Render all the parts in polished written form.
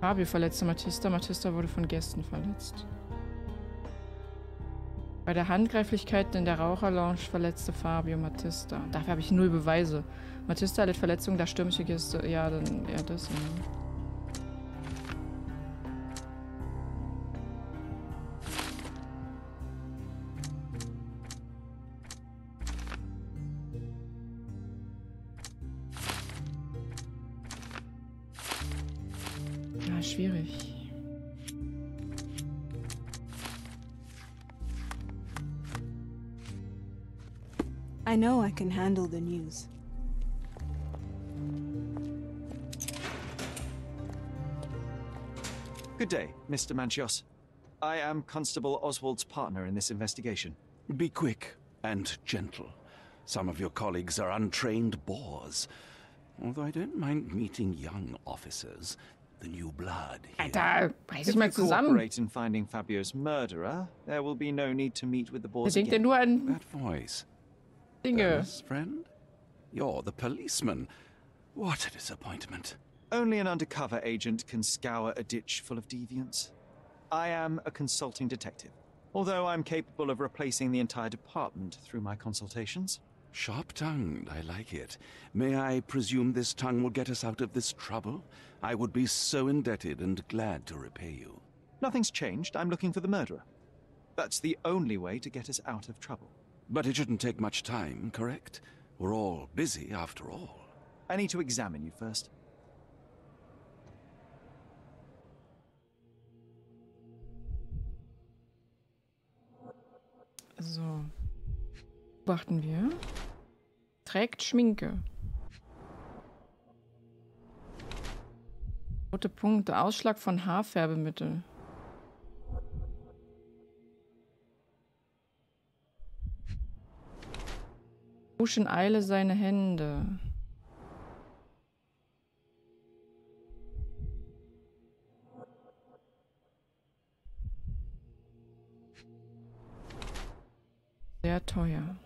Fabio verletzte Matista. Matista wurde von Gästen verletzt. Bei der Handgreiflichkeit in der Raucherlounge verletzte Fabio Matista. Dafür habe ich null Beweise. Matista erlitt Verletzungen, da stürmische Gäste. Ja, dann eher das. Ja. I know I can handle the news. Good day, Mr. Manchios. I am Constable Oswald's partner in this investigation. Be quick and gentle. Some of your colleagues are untrained boors. Although I don't mind meeting young officers, the new blood here. Alter, reiß dich mal zusammen. If you cooperate in finding Fabio's murderer, there will be no need to meet with the boars again. That voice. Dennis, friend? You're the policeman. What a disappointment. Only an undercover agent can scour a ditch full of deviants. I am a consulting detective, although I'm capable of replacing the entire department through my consultations. Sharp-tongued, I like it. May I presume this tongue will get us out of this trouble? I would be so indebted and glad to repay you. Nothing's changed. I'm looking for the murderer. That's the only way to get us out of trouble. But it shouldn't take much time, correct? We're all busy, after all. I need to examine you first. So. Beobachten wir. Trägt Schminke. Rote Punkte. Ausschlag von Haarfärbemittel. Wusch in Eile seine Hände. Sehr teuer.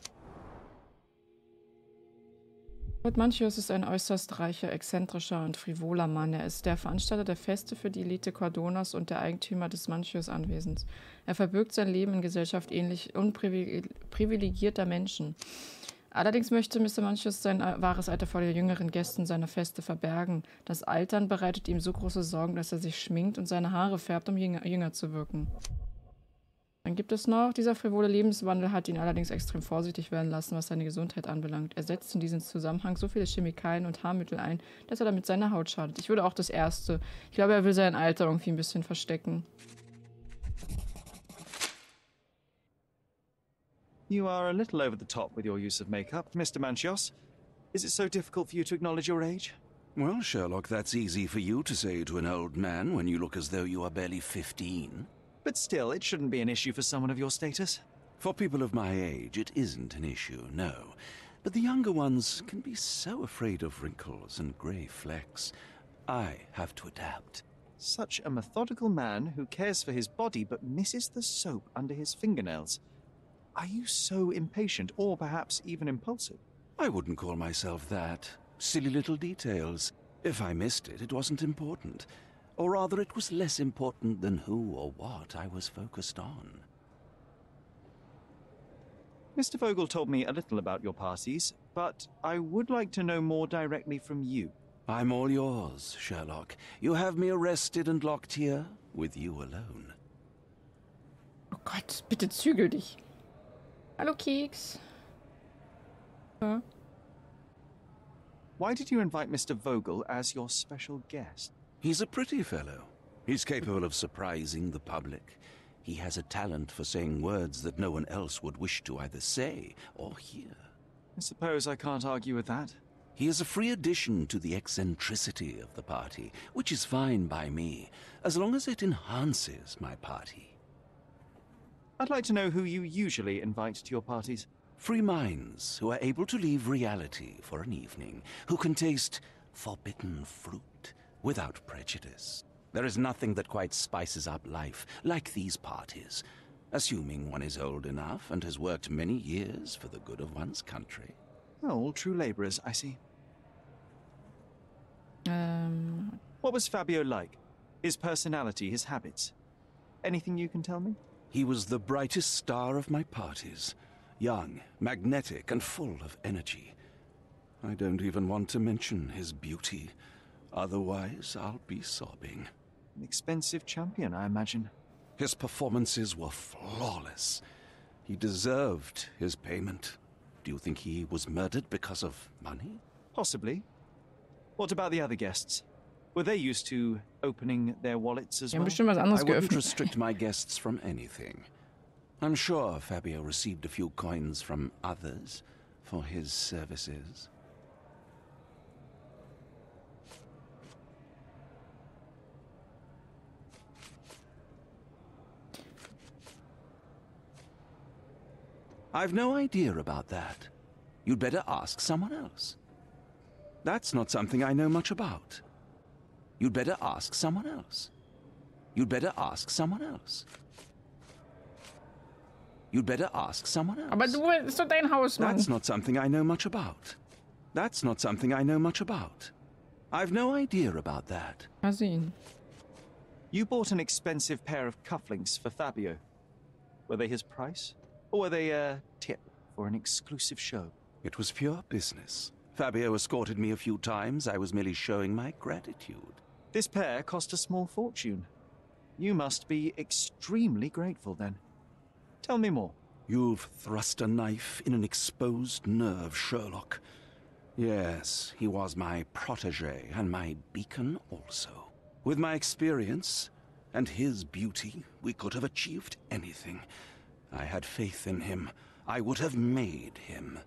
Manchios ist ein äußerst reicher, exzentrischer und frivoler Mann. Er ist der Veranstalter der Feste für die Elite Cordonas und der Eigentümer des Manchios-Anwesens. Er verbirgt sein Leben in Gesellschaft ähnlich unprivilegierter Menschen. Allerdings möchte Mr. Manchios sein wahres Alter vor den jüngeren Gästen seiner Feste verbergen. Das Altern bereitet ihm so große Sorgen, dass er sich schminkt und seine Haare färbt, um jünger zu wirken. Dann gibt es noch, dieser frivole Lebenswandel hat ihn allerdings extrem vorsichtig werden lassen, was seine Gesundheit anbelangt. Er setzt in diesem Zusammenhang so viele Chemikalien und Haarmittel ein, dass er damit seiner Haut schadet. Ich würde auch das Erste. Ich glaube, er will sein Alter irgendwie ein bisschen verstecken. You are a little over the top with your use of makeup, Mr. Manchios. Is it so difficult for you to acknowledge your age? Well, Sherlock, that's easy for you to say to an old man when you look as though you are barely 15. But still, it shouldn't be an issue for someone of your status. For people of my age, it isn't an issue, no. But the younger ones can be so afraid of wrinkles and grey flecks. I have to adapt. Such a methodical man who cares for his body but misses the soap under his fingernails. Are you so impatient, or perhaps even impulsive? I wouldn't call myself that. Silly little details. If I missed it, it wasn't important. Or rather, it was less important than who or what I was focused on. Mr. Vogel told me a little about your parties, but I would like to know more directly from you. I'm all yours, Sherlock. You have me arrested and locked here, with you alone. Oh Gott, bitte zügel dich. Hallo Keks. Ja. Why did you invite Mr. Vogel as your special guest? He's a pretty fellow. He's capable of surprising the public. He has a talent for saying words that no one else would wish to either say or hear. I suppose I can't argue with that. He is a free addition to the eccentricity of the party, which is fine by me, as long as it enhances my party. I'd like to know who you usually invite to your parties. Free minds who are able to leave reality for an evening, who can taste forbidden fruit without prejudice. There is nothing that quite spices up life like these parties, assuming one is old enough and has worked many years for the good of one's country. All true laborers, I see. What was Fabio like? His personality, his habits. Anything you can tell me? He was the brightest star of my parties. Young, magnetic, and full of energy. I don't even want to mention his beauty. Otherwise, I'll be sobbing. An expensive champion, I imagine. His performances were flawless. He deserved his payment. Do you think he was murdered because of money? Possibly. What about the other guests? Were they used to opening their wallets as well? I wouldn't restrict my guests from anything. I'm sure Fabio received a few coins from others for his services. I've no idea about that. You'd better ask someone else. That's not something I know much about. You'd better ask someone else. You'd better ask someone else. You'd better ask someone else. Aber du, ist doch dein Haus, Mann. That's not something I know much about. That's not something I know much about. I've no idea about that. Mal sehen. You bought an expensive pair of cufflinks for Fabio. Were they his price? Or were they a tip for an exclusive show? It was pure business. Fabio escorted me a few times. I was merely showing my gratitude. This pair cost a small fortune. You must be extremely grateful then. Tell me more. You've thrust a knife in an exposed nerve, Sherlock. Yes, he was my protege and my beacon also. With my experience and his beauty, we could have achieved anything. I had faith in him. I would have made him.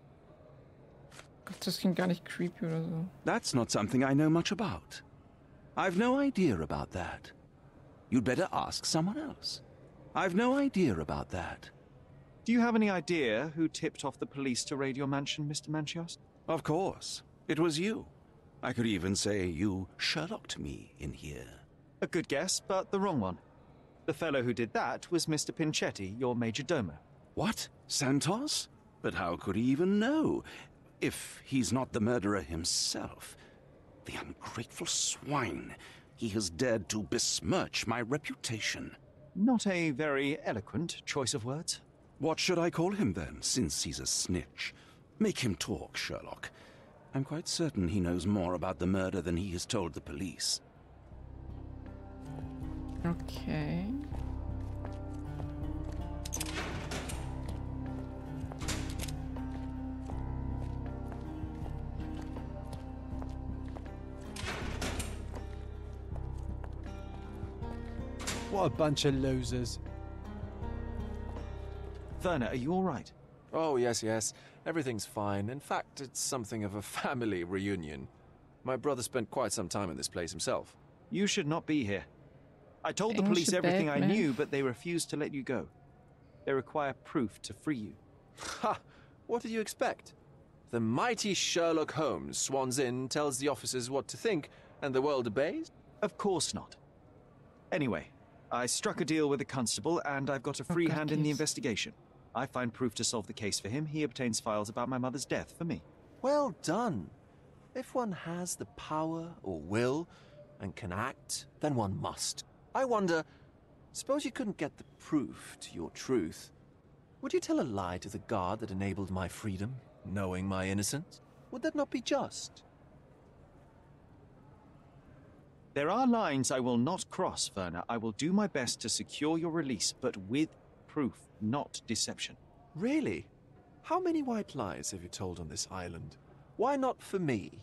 Das klingt gar nicht creepy oder so. That's not something I know much about. I've no idea about that. You'd better ask someone else. I've no idea about that. Do you have any idea who tipped off the police to raid your mansion, Mr. Manchios? Of course. It was you. I could even say you Sherlocked me in here. A good guess, but the wrong one. The fellow who did that was Mr. Pinchetti, your major domo. What? Santos? But how could he even know? If he's not the murderer himself. The ungrateful swine. He has dared to besmirch my reputation. Not a very eloquent choice of words. What should I call him then, since he's a snitch? Make him talk, Sherlock. I'm quite certain he knows more about the murder than he has told the police. Okay. What a bunch of losers. Werner, are you all right? Oh, yes, yes. Everything's fine. In fact, it's something of a family reunion. My brother spent quite some time in this place himself. You should not be here. I told the police everything I knew, but they refused to let you go. They require proof to free you. Ha! What did you expect? The mighty Sherlock Holmes swans in, tells the officers what to think, and the world obeys? Of course not. Anyway, I struck a deal with the constable, and I've got a free hand in the investigation. I find proof to solve the case for him. He obtains files about my mother's death for me. Well done. If one has the power or will and can act, then one must. I wonder, suppose you couldn't get the proof to your truth. Would you tell a lie to the guard that enabled my freedom, knowing my innocence? Would that not be just? There are lines I will not cross, Werner. I will do my best to secure your release, but with proof, not deception. Really? How many white lies have you told on this island? Why not for me?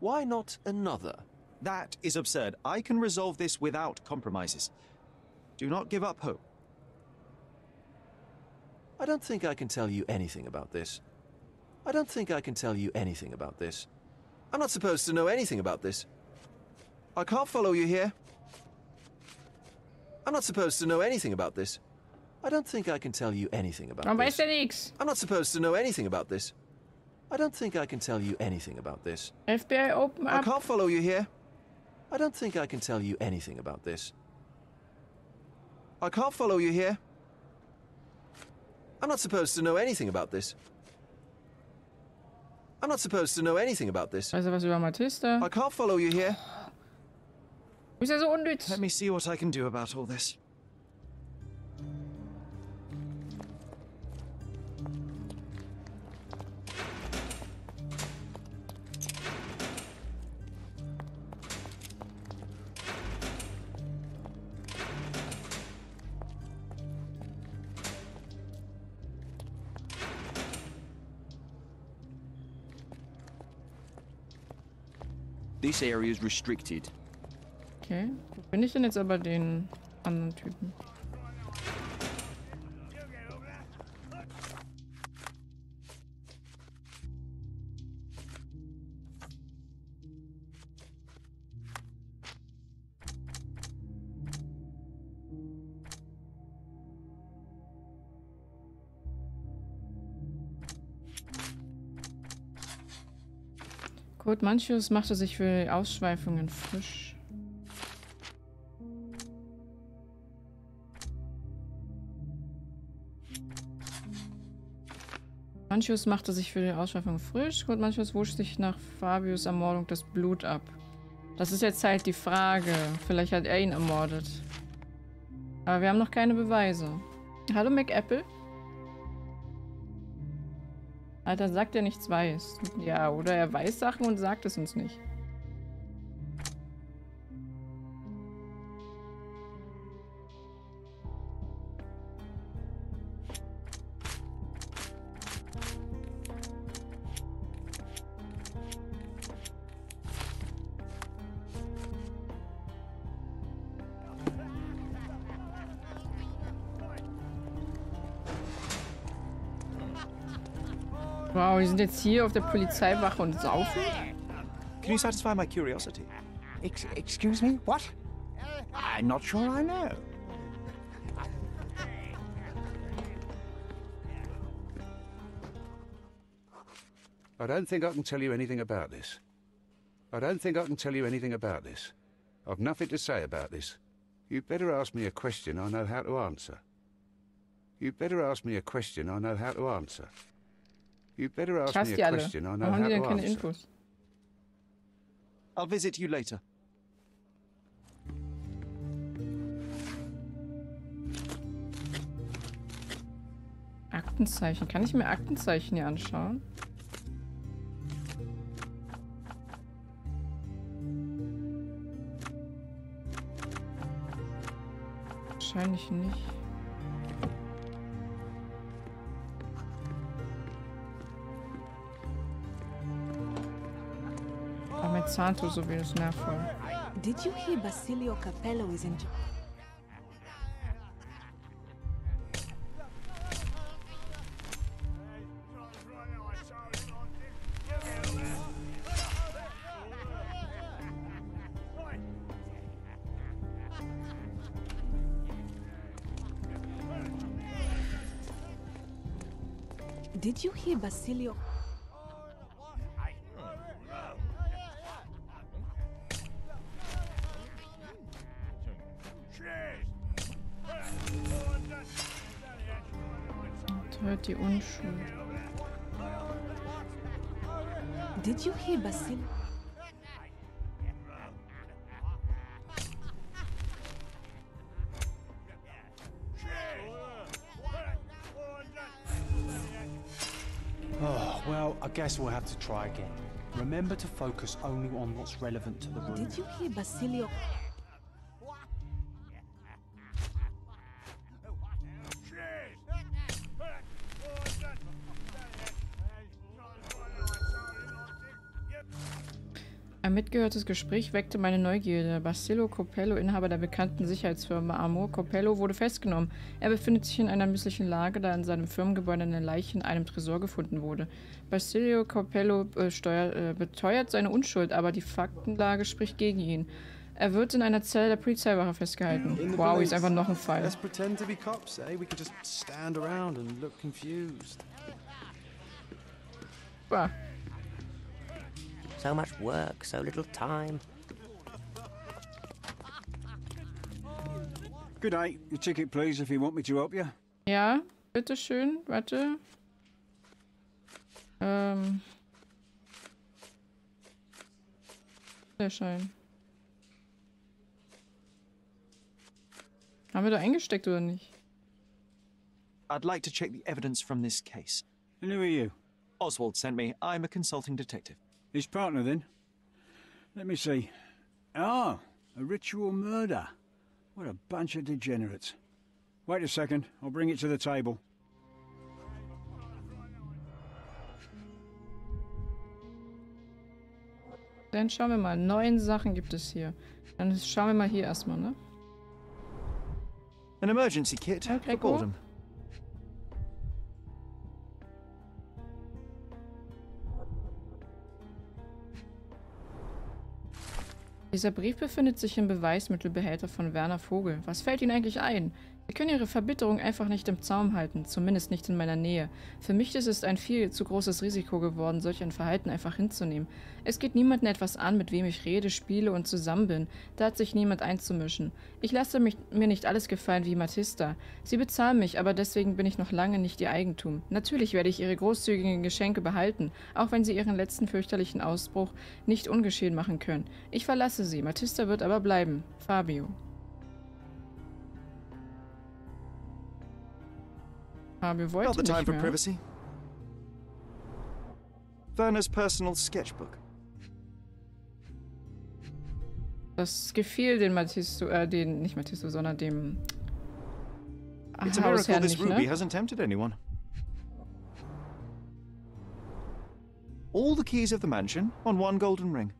Why not another? That is absurd. I can resolve this without compromises. Do not give up hope. I don't think I can tell you anything about this. I don't think I can tell you anything about this. I'm not supposed to know anything about this. I can't follow you here. I'm not supposed to know anything about this. I don't think I can tell you anything about this. I'm not supposed to know anything about this. I don't think I can tell you anything about this. FBI, open up. I can't follow you here. I don't think I can tell you anything about this. I can't follow you here. I'm not supposed to know anything about this. I'm not supposed to know anything about this. Weißt du was über Matista? I can't follow you here. Let me see what I can do about all this. This area is restricted. Okay, wo bin ich denn jetzt aber den anderen Typen? Kurt Manchios machte sich für Ausschweifungen frisch. Kurt Manchios wusch sich nach Fabius Ermordung das Blut ab. Das ist jetzt halt die Frage. Vielleicht hat er ihn ermordet. Aber wir haben noch keine Beweise. Hallo McApple? Alter, sagt er nichts weiß. Ja, oder er weiß Sachen und sagt es uns nicht. Wow, die sind jetzt hier auf der Polizeiwache und saufen? Can you satisfy my curiosity? Excuse me? What? I'm not sure I know. I don't think I can tell you anything about this. I've nothing to say about this. You'd better ask me a question I know how to answer. I'll visit you later. Aktenzeichen. Kann ich mir Aktenzeichen hier anschauen? Wahrscheinlich nicht. Santos will es nachholen. Did you hear Basilio Cappello is in jail? Die Unschuld. Did you hear Basil? Oh, well, I guess we'll have to try again. Remember to focus only on what's relevant to the room. Did you hear Basilio? Ein mitgehörtes Gespräch weckte meine Neugierde. Basilio Cappello, Inhaber der bekannten Sicherheitsfirma Amor Cappello, wurde festgenommen. Er befindet sich in einer misslichen Lage, da in seinem Firmengebäude eine Leiche in einem Tresor gefunden wurde. Basilio Cappello beteuert seine Unschuld, aber die Faktenlage spricht gegen ihn. Er wird in einer Zelle der Polizeiwache festgehalten. Wow, ist einfach noch ein Fall. Bah. So much work, so little time. Good day. Your ticket, please, if you want me to help you. Ja, bitte schön. Warte. Der Schein. Haben wir da eingesteckt oder nicht? I'd like to check the evidence from this case. And who are you? Oswald sent me. I'm a consulting detective. His partner, then? Let me see. Ah, a ritual murder. What a bunch of degenerates. Wait a second, I'll bring it to the table. Dann schauen wir mal. 9 Sachen gibt es hier. Dann schauen wir mal hier erstmal, ne? An emergency kit. Okay, cool. Dieser Brief befindet sich im Beweismittelbehälter von Werner Vogel. Was fällt Ihnen eigentlich ein? Sie können Ihre Verbitterung einfach nicht im Zaum halten, zumindest nicht in meiner Nähe. Für mich ist es ein viel zu großes Risiko geworden, solch ein Verhalten einfach hinzunehmen. Es geht niemanden etwas an, mit wem ich rede, spiele und zusammen bin. Da hat sich niemand einzumischen. Ich lasse mir nicht alles gefallen wie Matista. Sie bezahlen mich, aber deswegen bin ich noch lange nicht Ihr Eigentum. Natürlich werde ich Ihre großzügigen Geschenke behalten, auch wenn Sie Ihren letzten fürchterlichen Ausbruch nicht ungeschehen machen können. Ich verlasse Sie, Matista wird aber bleiben. Fabio. Wir wollten nicht mehr. Not the time for privacy. Werner's personal sketchbook. Das gefiel den Matista, den nicht Matista, sondern dem Hausherrn nicht, ne? Ruby hasn't tempted anyone. All the keys of the mansion on one golden ring.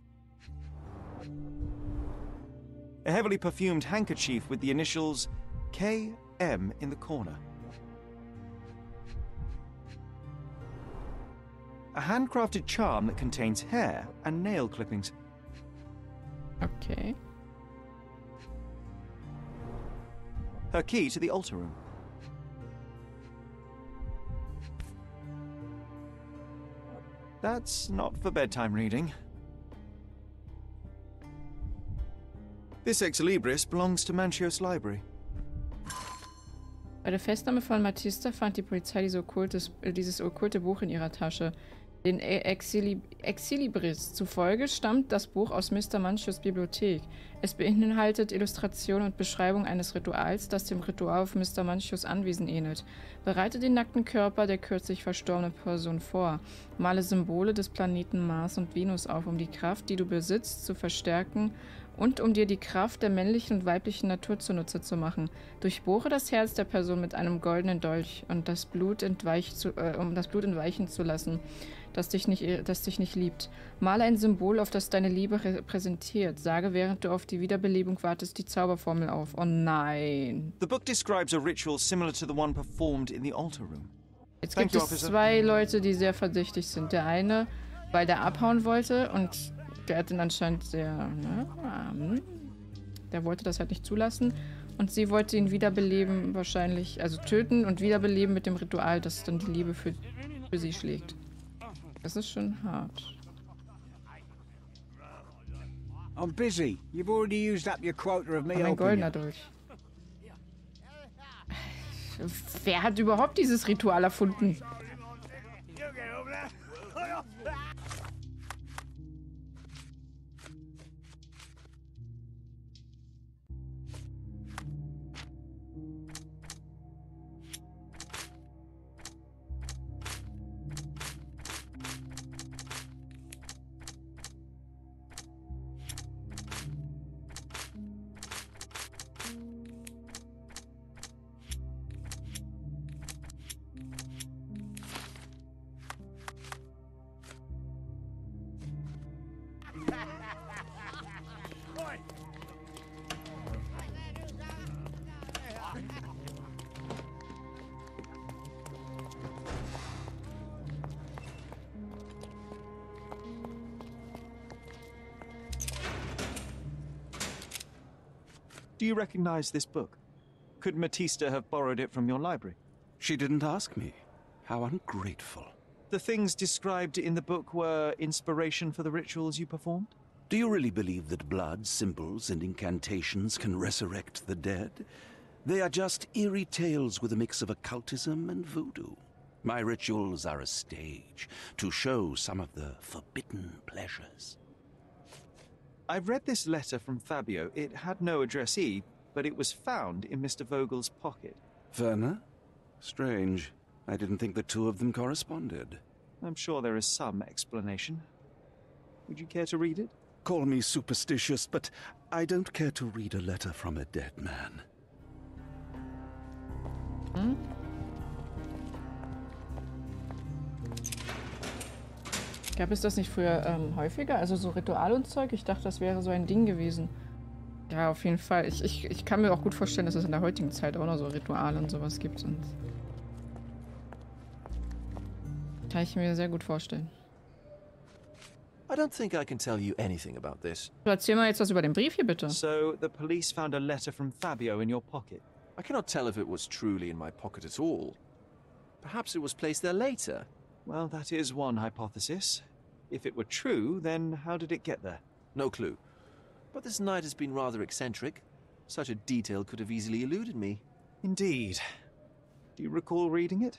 A heavily perfumed handkerchief with the initials KM in the corner. A handcrafted charm that contains hair and nail clippings. Okay. Her key to the altar room. That's not for bedtime reading. This ex libris belongs to Manchios Library. Bei der Festnahme von Matista fand die Polizei dieses okkulte Buch in ihrer Tasche. Den Exilibris zufolge stammt das Buch aus Mr. Manchios Bibliothek. Es beinhaltet Illustrationen und Beschreibung eines Rituals, das dem Ritual auf Mr. Manchios Anwesen ähnelt. Bereite den nackten Körper der kürzlich verstorbenen Person vor. Male Symbole des Planeten Mars und Venus auf, um die Kraft, die du besitzt, zu verstärken und um dir die Kraft der männlichen und weiblichen Natur zunutze zu machen. Durchbohre das Herz der Person mit einem goldenen Dolch, um das Blut entweichen zu lassen, das dich nicht liebt. Male ein Symbol auf, das deine Liebe repräsentiert. Sage, während du auf die Wiederbelebung wartest, die Zauberformel auf. Oh nein. The book describes a ritual similar to the one performed in the altar room. Jetzt gibt es 2 Leute, die sehr verdächtig sind. Der eine, weil der abhauen wollte und der hat ihn anscheinend sehr, der wollte das halt nicht zulassen. Und sie wollte ihn wiederbeleben, wahrscheinlich, also töten und wiederbeleben mit dem Ritual, das dann die Liebe für sie schlägt. Das ist schon hart. I'm busy. You've already used up your quota of me. Ein goldener Dolch. Wer hat überhaupt dieses Ritual erfunden? Do you recognize this book? Could Matista have borrowed it from your library? She didn't ask me. How ungrateful. The things described in the book were inspiration for the rituals you performed? Do you really believe that blood, symbols, and incantations can resurrect the dead? They are just eerie tales with a mix of occultism and voodoo. My rituals are a stage to show some of the forbidden pleasures. I've read this letter from Fabio. It had no addressee, but it was found in Mr. Vogel's pocket. Werner? Strange. I didn't think the two of them corresponded. I'm sure there is some explanation. Would you care to read it? Call me superstitious, but I don't care to read a letter from a dead man. Hmm? Gab es das nicht früher häufiger? Also so Ritual und Zeug? Ich dachte, das wäre so ein Ding gewesen. Ja, auf jeden Fall. Ich kann mir auch gut vorstellen, dass es in der heutigen Zeit auch noch so Rituale und sowas gibt. Und kann ich mir sehr gut vorstellen. I don't think I can tell you anything about this. Erzähl mal jetzt was über den Brief hier bitte. So the police found a letter from Fabio in your pocket. I cannot tell if it was truly in my pocket at all. Perhaps it was placed there later. Well, that is one hypothesis. If it were true, then how did it get there? No clue. But this night has been rather eccentric. Such a detail could have easily eluded me. Indeed. Do you recall reading it?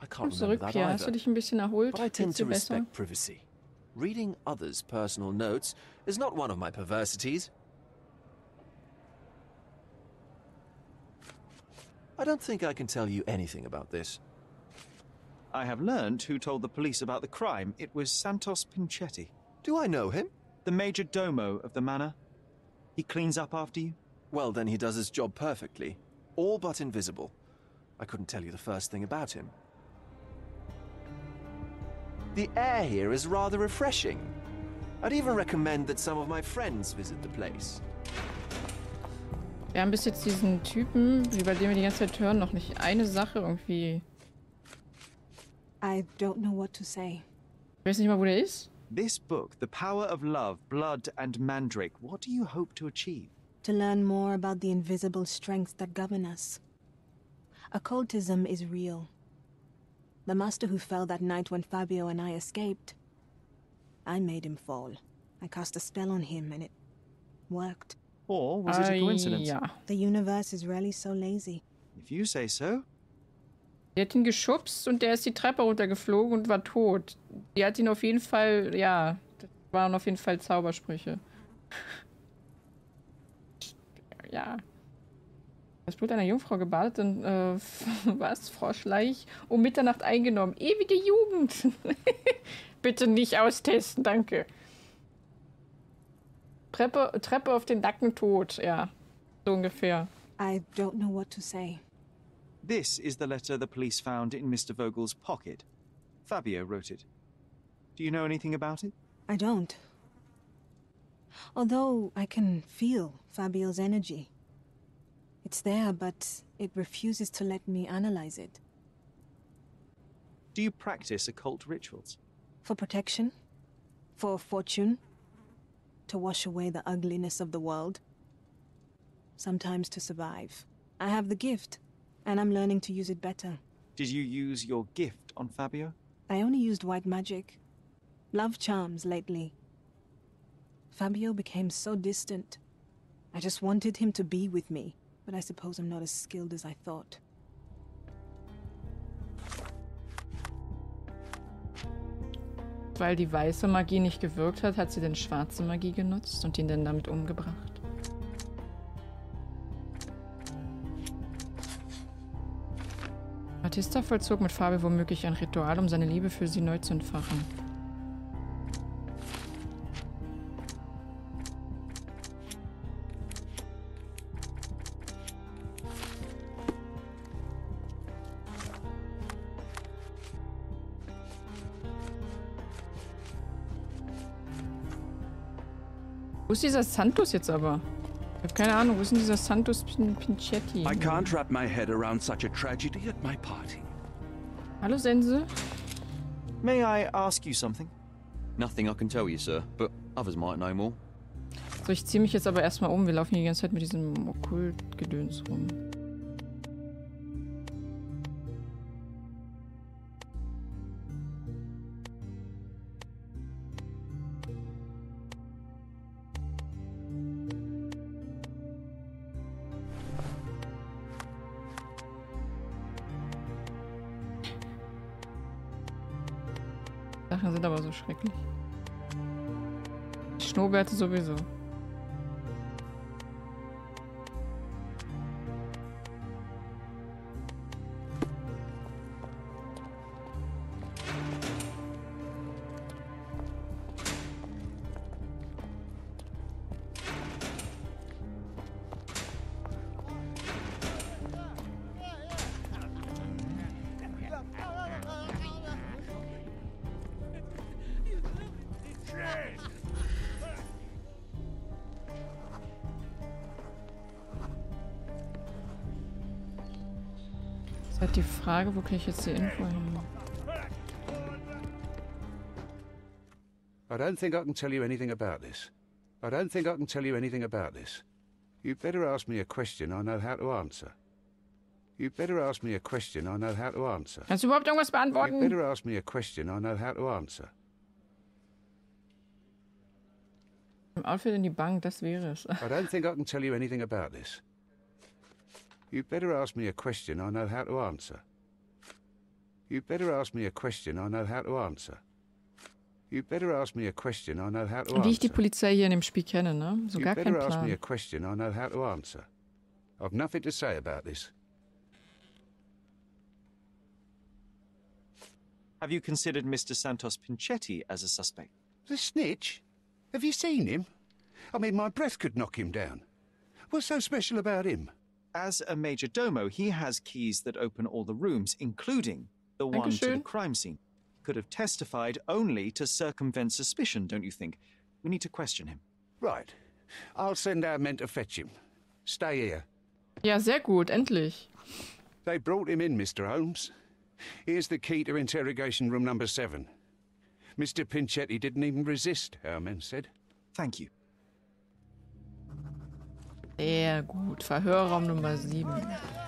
I can't remember that either. Hast du dich ein bisschen erholt? But I tend to respect privacy. Reading others' personal notes is not one of my perversities. I don't think I can tell you anything about this. I have learned who told the police about the crime. It was Santos Pinchetti. Do I know him? The major domo of the manor. He cleans up after you. Well, then he does his job perfectly. All but invisible. I couldn't tell you the first thing about him. The air here is rather refreshing. I'd even recommend that some of my friends visit the place. Wir haben bis jetzt diesen Typen, über den wir die ganze Zeit hören, noch nicht eine Sache irgendwie. I don't know what to say. Ich weiß nicht mal, wo der ist. This book, The Power of Love, Blood and Mandrake. What do you hope to achieve? To learn more about the invisible strengths that govern us. Occultism is real. The master who fell that night when Fabio and I escaped. I made him fall. I cast a spell on him and it worked. Or was it a coincidence? Yeah. The universe is rarely so lazy. If you say so. Die hat ihn geschubst und der ist die Treppe runtergeflogen und war tot. Die hat ihn auf jeden Fall, ja, das waren auf jeden Fall Zaubersprüche. Ja. Das Blut einer Jungfrau gebadet in, was? Froschleich? Um Mitternacht eingenommen. Ewige Jugend! Bitte nicht austesten, danke. Treppe auf den Nacken tot, ja. So ungefähr. I don't know what to say. This is the letter the police found in Mr. Vogel's pocket. Fabio wrote it. Do you know anything about it? I don't. Although I can feel Fabio's energy. It's there, but it refuses to let me analyze it. Do you practice occult rituals? For protection? For fortune? To wash away the ugliness of the world? Sometimes to survive. I have the gift, and I'm learning to use it better. Did you use your gift on Fabio? I only used white magic. Love charms lately. Fabio became so distant. I just wanted him to be with me. But I suppose I'm not as skilled as I thought. Weil die weiße Magie nicht gewirkt hat, hat sie den schwarze Magie genutzt und ihn dann damit umgebracht. Matista vollzog mit Fabio womöglich ein Ritual, um seine Liebe für sie neu zu entfachen. Wo ist dieser Santos jetzt aber? Ich habe keine Ahnung, wo ist denn dieser Santos Pinchetti? I can't wrap my head around such a tragedy at my party. Hallo Sense. May I ask you something? Nothing I can tell you, sir, but others might know more. So, ich ziehe mich jetzt aber erstmal um. Wir laufen hier die ganze Zeit mit diesem Okkult-Gedöns rum. Sachen sind aber so schrecklich. Schnurrbärte sowieso. Ist halt die Frage, wo kriege ich jetzt die Info hin? I don't think I can tell you anything about this. You'd better ask me a question I know how to answer. Kannst du überhaupt irgendwas beantworten? You'd better ask me a question I know how to answer. Im Outfit in die Bank, das wäre es. I don't think I can tell you anything about this. You'd better ask me a question I know how to answer. Wie ich die Polizei hier in dem Spiel kenne, ne? So gar kein Plan. I've nothing to say about this. Have you considered Mr. Santos Pinchetti as a suspect? The snitch? Have you seen him? I mean, my breath could knock him down. What's so special about him? As a major domo, he has keys that open all the rooms, including the one to the crime scene. Could have testified only to circumvent suspicion, don't you think? We need to question him. Right. I'll send our men to fetch him. Stay here. Ja, sehr gut, endlich. They brought him in, Mr. Holmes. Here's the key to interrogation room number 7. Mr. Pinchetti didn't even resist, our men said. Thank you. Sehr gut, Verhörraum Nummer 7.